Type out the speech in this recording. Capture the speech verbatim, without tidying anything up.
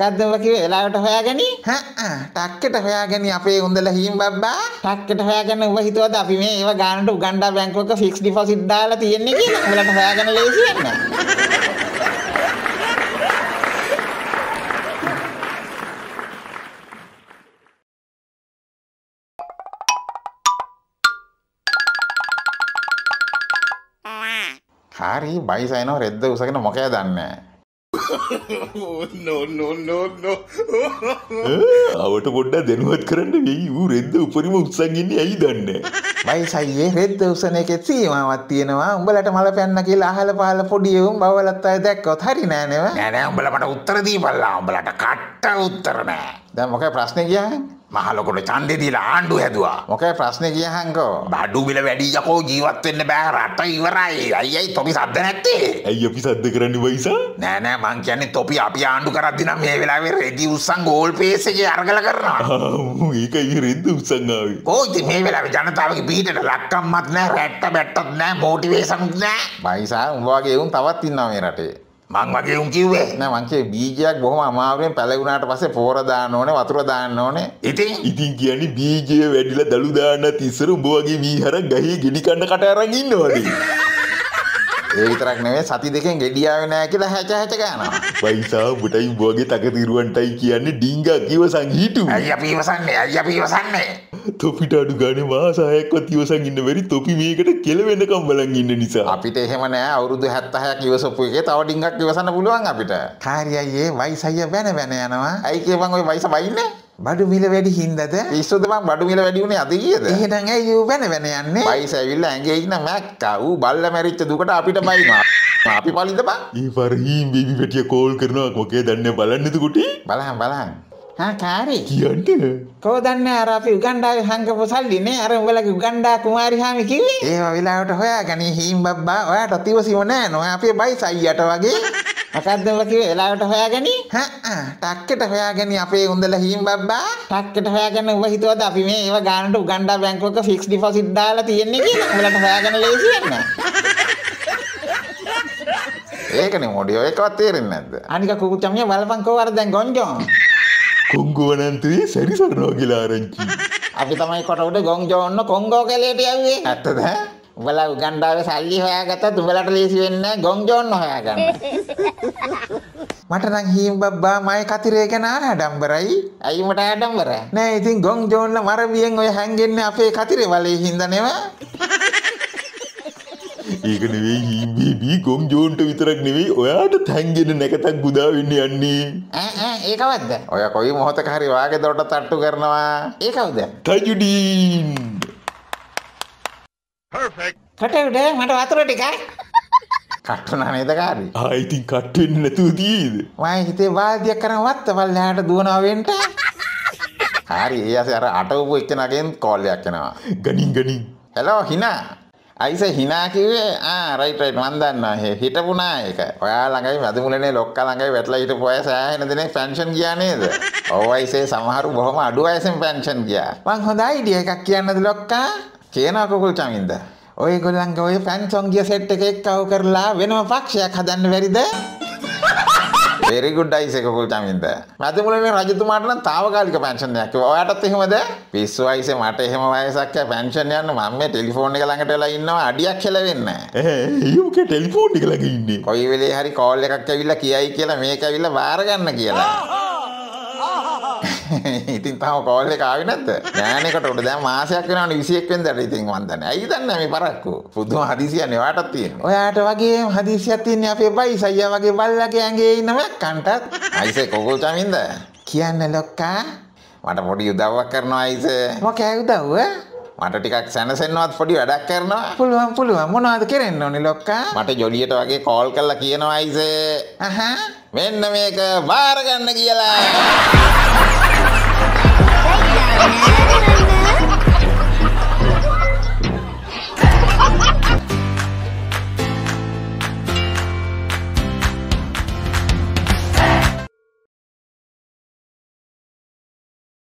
වැද්දවල කිව්වේ එලාවට හොයාගනි. හා ටක්කෙට හොයාගනි අපේ උන්දල හීම් බබ්බා. ටක්කෙට හොයාගන්න උඹ හිතුවද අපි මේ ඒව ගානට උගන්ඩා බැංකුවක ෆික්ස් ඩිපොසිට් දාලා තියෙන්නේ කියලා. උඹලට හොයාගන්න ලේසි නෑ. හරි බයිසයිනෝ රෙද්ද උසගෙන මොකද දන්නේ නෝ නෝ නෝ නෝ අවට පොඩ්ඩක් දැනුවත් කරන්න වෙයි ඌ රෙද්ද උඩරිම උස්සන් ඉන්නේ ඇයි දන්නේ බයිසයියේ රෙද්ද උසන එකේ සීමාවක් තියෙනවා උඹලට මල පැන්න කියලා අහල පහල පොඩි උන් බවලත් අය දැක්කොත් හරි නෑ නේද නෑ නෑ උඹලා මට උත්තර දීපල්ලා උඹලට කට්ට උත්තර නෑ දැන් මොකයි ප්‍රශ්නේ කියන්නේ මහලොකට ඡන්දේ දීලා ආණ්ඩු හැදුවා. මොකයි ප්‍රශ්නේ කියහන්කෝ? බඩු බිල වැඩි යකෝ ජීවත් වෙන්න බෑ රට ඉවරයි. අයියයි තොපි සද්ද නැත්තේ. අයියෝ අපි සද්ද කරන්නේ වයිසා? නෑ නෑ මං කියන්නේ තොපි අපි ආණ්ඩු කරද්දී නම් මේ වෙලාවේ රෙදි උස්සන් ගෝල් පේස් එකේ අරගල කරනවා. ඌ ඒකයි රෙදි උස්සන් ආවේ. කොයිද මේ වෙලාවේ ජනතාවගේ පිටට ලක්කම්මත් නෑ රැට්ට බැට්ටත් නෑ මොටිවේෂන්ත් නෑ. වයිසා උඹ වගේ උන් තවත් ඉන්නවා මේ රටේ. මං වගේ උන් කිව්වේ නෑ මං කියේ බීජයක් බොහොම අමාරුවෙන් පැලගුණාට පස්සේ පොර දාන්න ඕනේ වතුර දාන්න ඕනේ ඉතින් ඉතින් කියන්නේ බීජය වැඩිලා දළු දාන්නත් ඉස්සර උඹ වගේ මීහරක් ගහේ ගෙඩි කන්න කට අරන් ඉන්නවනේ ඒ විතරක් නෙමෙයි සති දෙකෙන් ගෙඩියාවේ නෑ කියලා හැච හැච ගන්නවා වයිසා උඹටයි උඹ වගේ තකතිරුවන්ටයි කියන්නේ ඩිංගා කිවසන් හිටු අයිය අපි ඉවසන්නේ අයිය අපි ඉවසන්නේ තොපිට අඩු ගානේ මාස හයක්වත් ඉවසන් ඉන්න බැරි තොපි මේකට කෙලවෙන්නකම් බලන් ඉන්න නිසා අපිට එහෙම නෑ අවුරුදු හැත්තෑහක් ඉවසපු එකේ තව ඩිංගක් ඉවසන්න පුළුවන් අපිට. හරි අයියේ වයිස අයියා වෙන වෙන යනවා. අයි කියපන් ඔය වයිස වයින්නේ. බඩු මිල වැඩි හින්දාද? පිස්සුද මං බඩු මිල වැඩි උනේ අද ඊයේද? එහෙනම් ඇයි ඌ වෙන වෙන යන්නේ? වයිස ඇවිල්ලා ඇඟේ ඉන්න මැක්කා ඌ බල්ලා මැරිච්ච දුකට අපිට බයිනවා. අපි පලින්ද බං. ඊපාර හීම් බීබි පිටිය කෝල් කරනවා මොකේ දන්නේ බලන්නද කුටි? බලහන් බලහන්. හා කාරේ කියන්නේ කොහොමද දන්නේ අර අපි උගණ්ඩාවේ හංගපු සල්ලිනේ අර උඹලගේ උගණ්ඩා කුමාරි හාමි කිව්වේ ඒව වෙලාවට හොයාගනි හීම් බබ්බා ඔයාට තිවසිම නෑ නෝ අපේ බයිස් අයියට වගේ මොකද්ද ඔයා කිව්වේ වෙලාවට හොයාගනි හා ටක්කෙට හොයාගනි අපේ උන්දල හීම් බබ්බා ටක්කෙට හොයාගන්න උඹ හිතුවද අපි මේ ඒව ගානට උගණ්ඩා බැංකුවක ෆික්ස් ඩිපොසිට් දාලා තියන්නේ කියලා උඹලට හොයාගන්න ලේසි නෑ ඒකනේ මොඩියෝ ඒකවත් තේරෙන්නේ නැද්ද අනික කුකුච්චමිය බලපන් කොහොමද දැන් ගොන්ජෝන් කොංගුවනන්තුවේ සැරිසරනවා කියලා ආරංචි. අපි තමයි කොට උඩ ගොංජෝන්න කොංගෝ කැලේට යන්නේ. ඇත්තද? උඹලා උගණ්ඩාවේ සල්ලි හොයාගත්තත් උඹලට ලේසි වෙන්නේ නැහැ ගොංජෝන්න හොයාගන්න. මට නම් හීම් බබ්බා මයි කතරේ ගැන ආඩම්බරයි. ඇයි මට ආඩම්බර? නෑ ඉතින් ගොංජෝන්න මරවියෙන් ඔය හැංගෙන්නේ අපේ කතරේ වලේ හින්දා නේව. ඒක නෙවෙයි හීම් බීබී ගොංජෝන්ට විතරක් නෙවෙයි ඔයාට හැංගෙන්නේ නැකතක් බුදා වෙන්න යන්නේ. ඈ ඈ ඒකවත්ද? ඔය කොයි මොහොතක හරි වාගේ දොරට තට්ටු කරනවා. ඒකවද? තජුඩීන්. perfect. කටුඩ මට වතුර ටිකක්. කටුනා නේද කාරි? ආ ඉතින් කට් වෙන්නේ නැතුව තියේද? මම හිතේ වාදියක් කරන් වත්තවල් යාට දුවනවා වෙන්න. හරි ඒ ඇසේ අර අටවපු එක්කෙනාගෙන් කෝල් එකක් එනවා. ගණින් ගණින්. hello hina. අයිස හිනා කිව්වේ ආ රයිට් රයිට් මන් දන්නවා හේ හිටපු නායක. ඔයා ළඟයි වැදමුලනේ ලොක්කා ළඟයි වැටලා හිටපු අය සෑහෙන දෙනෙක් පෙන්ෂන් ගියා නේද? ඔව් අයිසේ සමහරු බොහොම අඩු අයසෙන් පෙන්ෂන් ගියා. මං හොඳ අයිඩියා එකක් කියන්නද ලොක්කා? කියනවා කුකුල් චමින්ද. ඔයගොල්ලන්ගේ ඔය පෙන්ෂන් ගිය සෙට් එක එක්කව කරලා වෙනම පක්ෂයක් හදන්න බැරිද? very good අයිසේ කුකුල් Chaminda. වැදමුලනේ රජතුමාට නම් తాවකාලික පෙන්ෂන් එකක්. ඔයාටත් එහෙමද? පිස්සු අයිසේ මට එහෙම වයසක් ආ පෙන්ෂන් යන්න මම මේ ටෙලිෆෝන් එක ළඟට වෙලා ඉන්නවා අඩියක් හෙලවෙන්නේ නැහැ. ඒ යෝකේ ටෙලිෆෝන් එක ළඟ ඉන්නේ. කොයි වෙලේ හරි කෝල් එකක් ඇවිල්ලා කියයි කියලා මේක ඇවිල්ලා බාර ගන්න කියලා. ඉතින් තාම කෝල් එක ආවේ නැද්ද? නෑනේකට උඩ දැන් මාසයක් වෙනවනේ විසි එක් වෙනිදාට ඉතින් මන් දන්නේ. ඇයි දන්නේ මේ පරක්කු? පුදුම හදිසියන්නේ ඔයාටත් තියෙනවා. ඔයාට වගේ හදිසියක් තියන්නේ අපේ බයිස් අයියා වගේ බල්ලාගේ ඇඟේ ඉන්න මැක්කන්ටත්. අයිසේ කොකෝ චමින්ද කියන්න ලොක්කා මට පොඩි උදව්වක් කරනවා අයිසේ. මොකේ උදව්ව? මට ටිකක් සැනසෙන්නවත් පොඩි වැඩක් කරනවා. පුළුවන් පුළුවන්. මොනවද කරන්න ඕනේ ලොක්කා? මට ජොලියට වගේ කෝල් කරලා කියනවා අයිසේ. අහහ මෙන්න මේක බාර ගන්න කියලා.